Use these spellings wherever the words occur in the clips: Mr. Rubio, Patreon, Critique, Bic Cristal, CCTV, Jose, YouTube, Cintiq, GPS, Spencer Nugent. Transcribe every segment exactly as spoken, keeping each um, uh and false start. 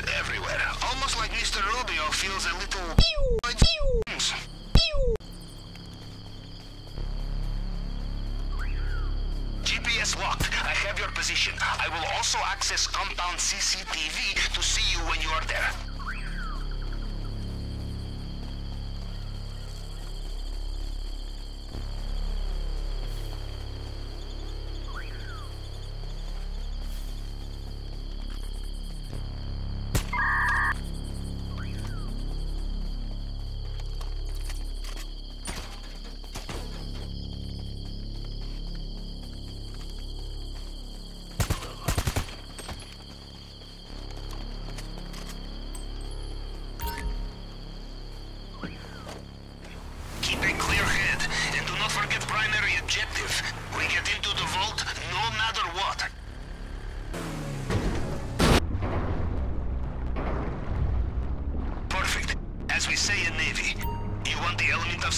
is everywhere. Almost like Mister Rubio feels a little... Pew! Pew! G P S locked. I have your position. I will also access compound C C T V to see you when you are there.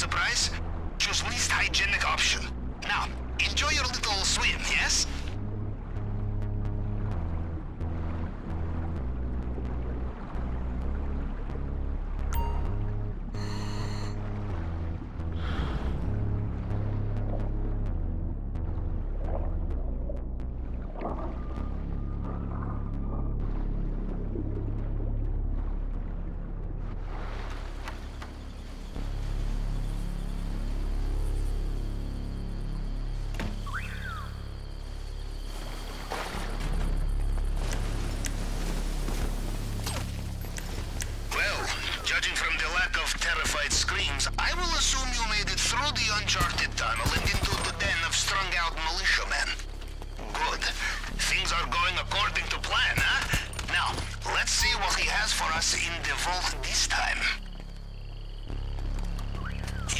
Surprise? Choose least hygienic option. Now, enjoy your little swim, yes? Screams, I will assume you made it through the uncharted tunnel and into the den of strung-out militiamen. Good. Things are going according to plan, huh? Now, let's see what he has for us in the vault this time.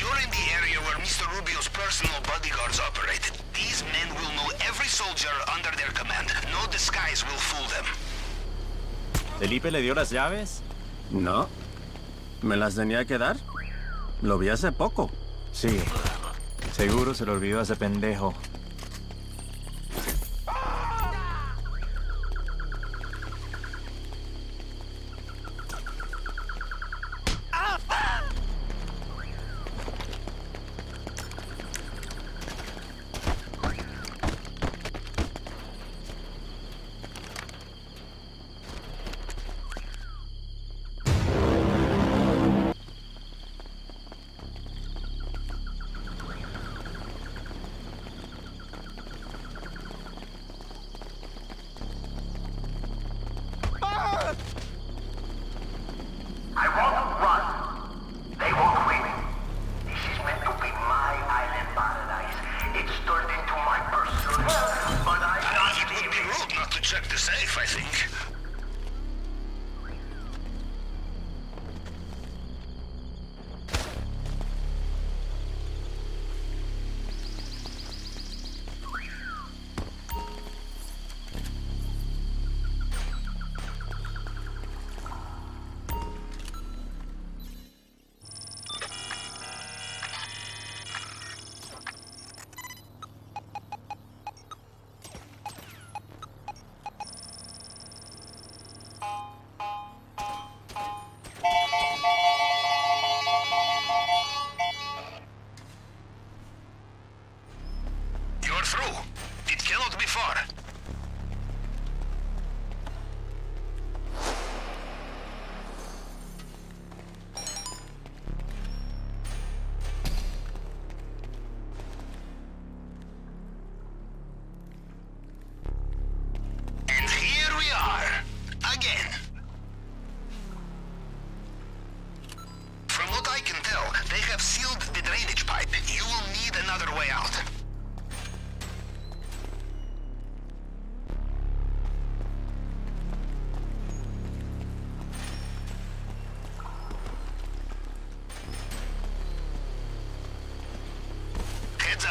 You're in the area where Mister Rubio's personal bodyguards operate. These men will know every soldier under their command. No disguise will fool them. ¿Felipe le dio las llaves? No. ¿Me las tenía que dar? Lo vi hace poco. Sí. Seguro se lo olvidó a ese pendejo.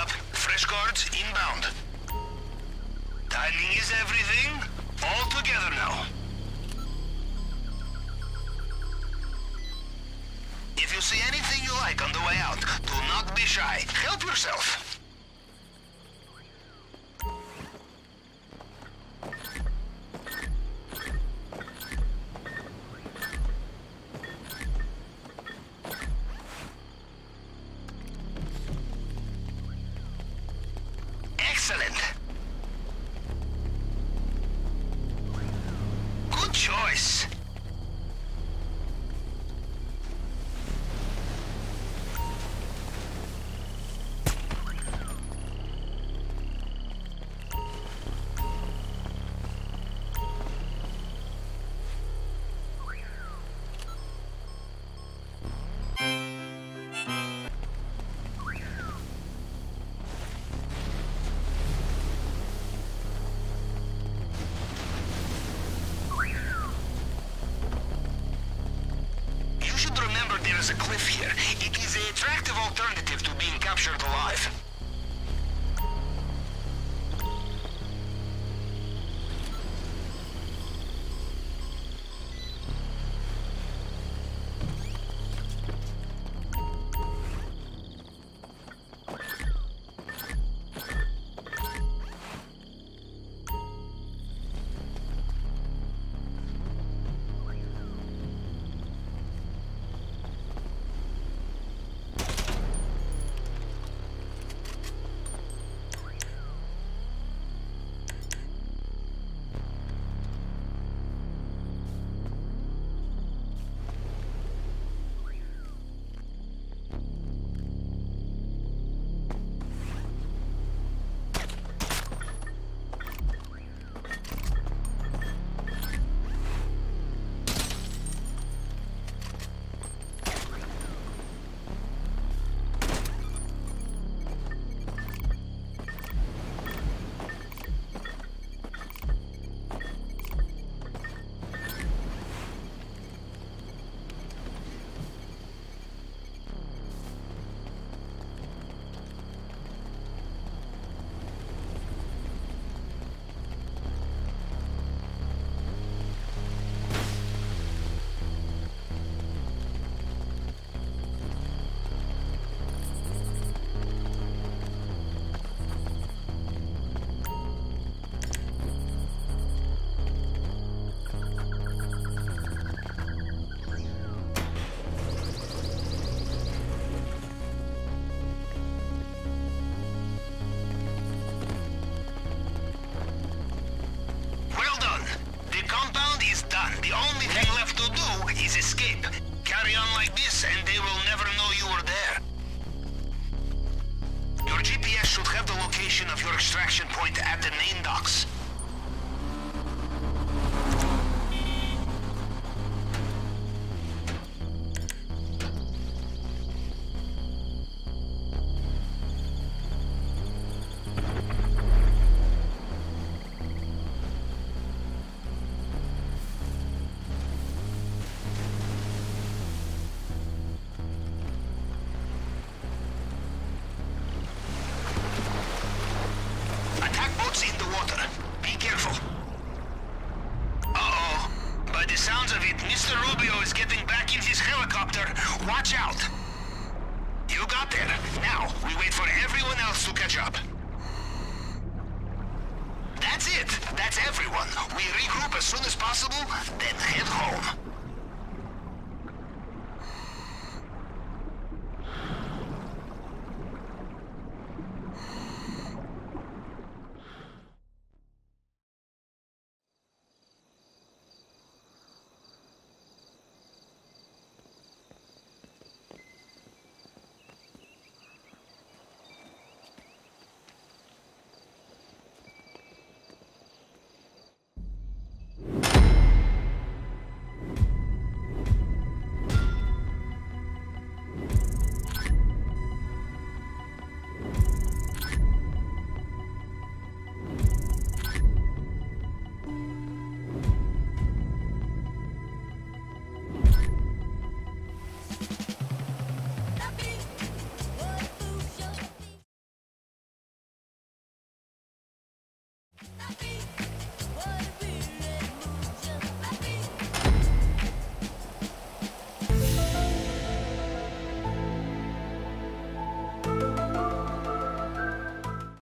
Up. Fresh guards inbound. Timing is everything. All together now. If you see anything you like on the way out, do not be shy. Help yourself. there's a cliff here. It is an attractive alternative to being captured alive. The only thing left to do is escape. Carry on like this, and they will never know you were there. Your G P S should have the location of your extraction point at the main docks. Mister Rubio is getting back in his helicopter. Watch out! You got there. Now, we wait for everyone else to catch up. That's it. That's everyone. We regroup as soon as possible, then head home. Beep.